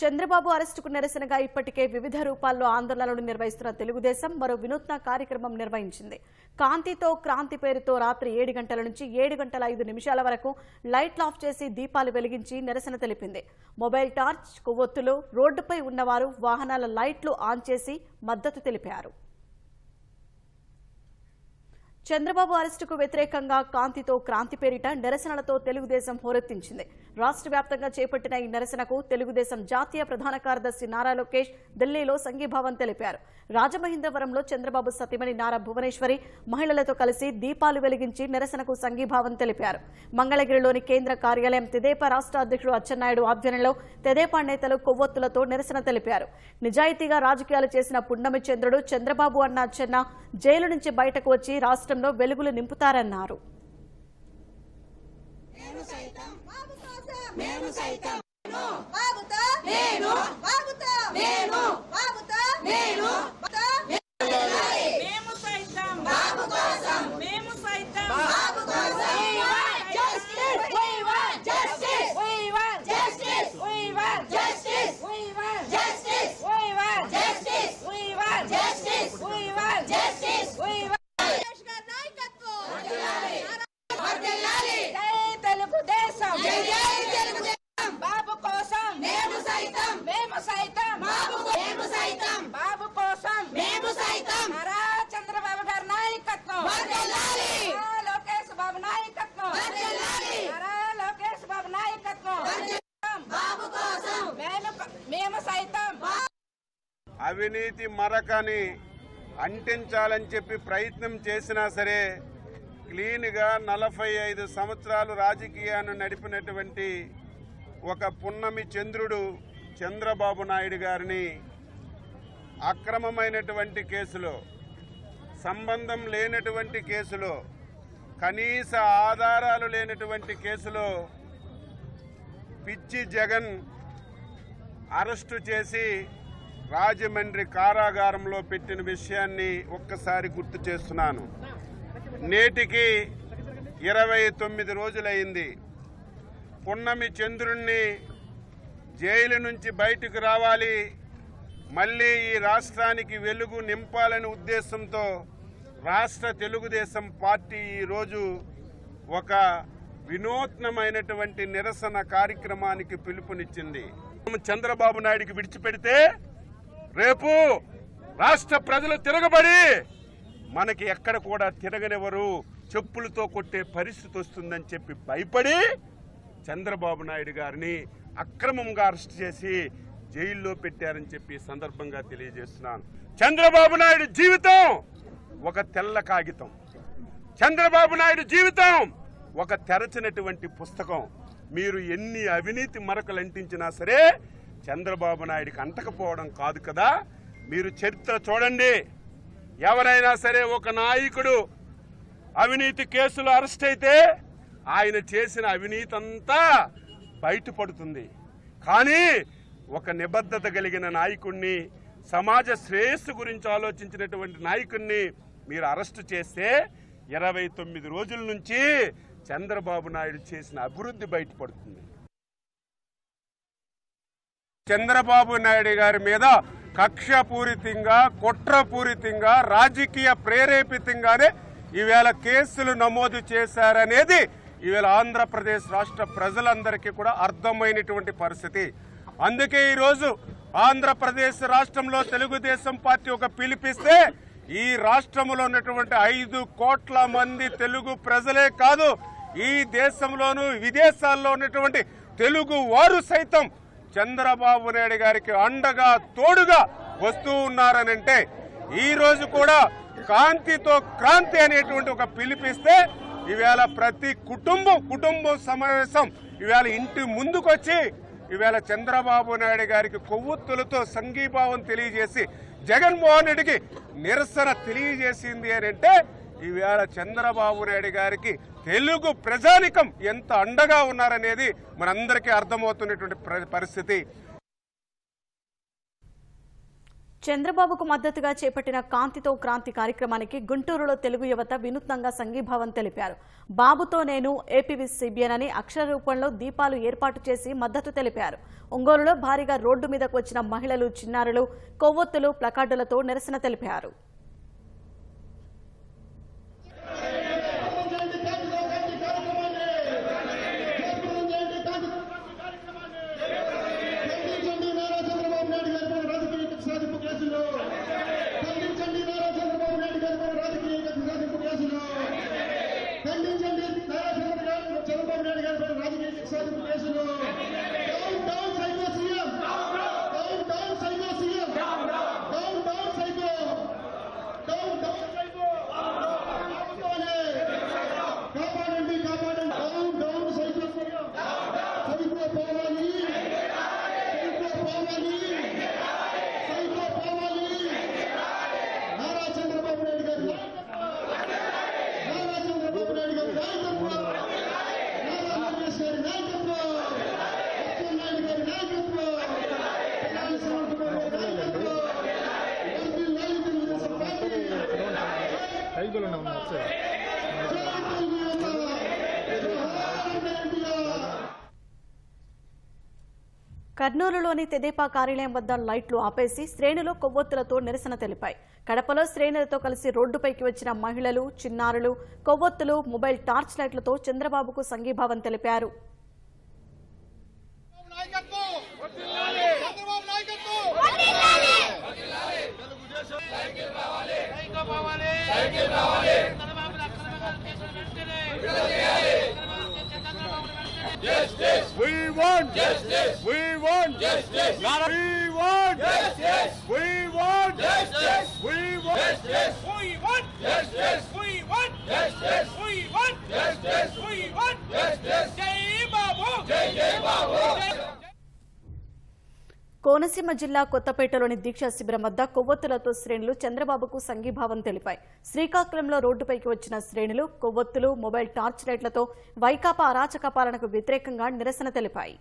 Chandrababu arrestuku nirasanaga ippatike vividha roopallo aandolanalu nirvahistunna Telugudesam maro vinutna karyakramam nirvahinchindi. Kaantito Kranti peruto ratri 7 గంటల నుంచి 7 గంటల 5 నిమిషాల వరకు light of చేసి దీపాలు వెలిగించి నిరసన తెలిపింది. మొబైల్ టార్చ్ కొవ్వొత్తులు రోడ్డుపై ఉన్నవారు వాహనాల లైట్లు ఆన్ చేసి మద్దతు తెలిపారు. Chandrababu arrestuku vyatirekanga Kaantito Kranti perita nirasanato Telugudesam horettinchindi. Rashtra vyaptanga chepattina ee nirasanaku Telugudesam jatiya pradhana karyadarshi Sinara Lokesh Delhilo sanghibhavan teliparu. Rajamahendravaramlo Chandrababu satimani Nara Bhuvaneswari mahilalato kalisi deepalu veliginchi nirasanaku sanghibhavan teliparu. Mangalagiri kendra karyalayam Tedepa Rashtra adhyakshudu Atchannaidu aadhyanyanlo Tedepa netalu kovvottulato nirasana teliparu. Nijayitiga rajakeeyalu chesina pundami Chandrudu Chandrababu anna Atchanna jailu nunchi bayataku vachi Rashtra వెలుగులు నింపుతారన్నారు. అవినీతి మరకని అంటించాలని చెప్పి ప్రయత్నం చేసినా సరే క్లీన్గా 45 సంవత్సరాలు రాజకీయాన్ని నడిపినటువంటి ఒక పున్నమి చంద్రుడు చంద్రబాబు నాయుడు గారిని అక్రమమైనటువంటి కేసులో సంబంధం లేనటువంటి కేసులో కనీస ఆధారాలు లేనటువంటి కేసులో పిచ్చి జగన్ అరెస్టు చేసి రాజమండ్రి కారాగారంలో పెట్టిన విషయాన్ని ఒక్కసారి గుర్తు చేస్తున్నాను. నేటికి 29 రోజులైంది. పున్నమి చంద్రుణ్ణి జైలు నుంచి బయటకు రావాలి, మళ్ళీ ఈ రాష్ట్రానికి వెలుగు నింపాలనే ఉద్దేశంతో రాష్ట్ర తెలుగుదేశం పార్టీ ఈరోజు ఒక వినూత్నమైనటువంటి నిరసన కార్యక్రమానికి పిలుపునిచ్చింది. చంద్రబాబు నాయుడికి విడిచిపెడితే రేపు రాష్ట్ర ప్రజలు తిరగబడి మనకి ఎక్కడ కూడా తిరగనివ్వరు, చెప్పులతో కొట్టే పరిస్థితి వస్తుందని చెప్పి భయపడి చంద్రబాబు నాయుడు గారిని అక్రమంగా అరెస్ట్ చేసి జైల్లో పెట్టారని చెప్పి సందర్భంగా తెలియజేస్తున్నాను. చంద్రబాబు నాయుడు జీవితం ఒక తెల్ల కాగితం, చంద్రబాబు నాయుడు జీవితం ఒక తెరచినటువంటి పుస్తకం. మీరు ఎన్ని అవినీతి మరకలు అంటించినా సరే చంద్రబాబు నాయుడికి అంటకపోవడం కాదు కదా. మీరు చరిత్ర చూడండి, ఎవరైనా సరే ఒక నాయకుడు అవినీతి కేసులు అరెస్ట్ అయితే ఆయన చేసిన అవినీతి అంతా బయటపడుతుంది. కానీ ఒక నిబద్ధత కలిగిన నాయకుడిని, సమాజ శ్రేయస్సు గురించి ఆలోచించినటువంటి నాయకుడిని మీరు అరెస్టు చేస్తే 29 రోజుల నుంచి చంద్రబాబు నాయుడు చేసిన అభివృద్ధి బయటపడుతుంది. చంద్రబాబు నాయుడు గారి మీద కక్షపూరితంగా కుట్రపూరితంగా రాజకీయ ప్రేరేపితంగానే ఈవేళ కేసులు నమోదు చేశారనేది ఈవేళ ఆంధ్రప్రదేశ్ రాష్ట్ర ప్రజలందరికీ కూడా అర్థమైనటువంటి పరిస్థితి. అందుకే ఈరోజు ఆంధ్రప్రదేశ్ రాష్ట్రంలో తెలుగుదేశం పార్టీ ఒక పిలిపిస్తే ఈ రాష్ట్రంలో ఉన్నటువంటి 5 కోట్ల మంది తెలుగు ప్రజలే కాదు, ఈ దేశంలోనూ విదేశాల్లో ఉన్నటువంటి తెలుగు వారు సైతం చంద్రబాబు నాయుడు గారికి అండగా తోడుగా వస్తూ ఉన్నారనంటే ఈరోజు కూడా కాంతితో క్రాంతి అనేటువంటి ఒక పిలిపిస్తే ఈవేళ ప్రతి కుటుంబం సమావేశం ఈవేళ ఇంటి ముందుకొచ్చి ఈవేళ చంద్రబాబు నాయుడు గారికి కొవ్వొత్తులతో సంఘీభావం తెలియజేసి జగన్మోహన్ రెడ్డికి నిరసన తెలియజేసింది అనంటే ఈవేళ చంద్రబాబు నాయుడు గారికి తెలుగు ప్రజానికం ఎంత అండగా ఉన్నారనేది మనందరికీ అర్థమవుతున్నటువంటి పరిస్థితి. చంద్రబాబుకు మద్దతుగా చేపట్టిన కాంతితో క్రాంతి కార్యక్రమానికి గుంటూరులో తెలుగు యువత వినూత్నంగా సంఘీభావం తెలిపారు. బాబుతో నేను APVCB అని అక్షర రూపంలో దీపాలు ఏర్పాటు చేసి మద్దతు తెలిపారు. ఒంగోలులో భారీగా రోడ్డు మీదకు వచ్చిన మహిళలు, చిన్నారులు కొవ్వొత్తులు, ప్లకార్డులతో నిరసన తెలిపారు. కర్నూలులోని తెదేపా కార్యాలయం వద్ద లైట్లు ఆపేసి శ్రేణులు కొవ్వొత్తులతో నిరసన తెలిపాయి. కడపలో శ్రేణులతో కలిసి రోడ్డుపైకి వచ్చిన మహిళలు, చిన్నారులు కొవ్వొత్తులు, మొబైల్ టార్చ్ లైట్లతో చంద్రబాబుకు సంఘీభావం తెలిపారు. We want justice. We want justice. We want justice. We want justice. We want justice. We want justice. We want justice. We want justice. We want justice. Jai Babu. Jai Babu. Konaseema జిల్లా కొత్తపేటలోని దీక్షా శిబిరం వద్ద కొవ్వొత్తులతో శ్రేణులు చంద్రబాబుకు సంఘీభావం తెలిపాయి. శ్రీకాకుళంలో రోడ్డుపైకి వచ్చిన శ్రేణులు కొవ్వొత్తులు, మొబైల్ టార్చ్ లైట్లతో వైకాపా అరాచక పాలనకు వ్యతిరేకంగా నిరసన తెలిపాయి.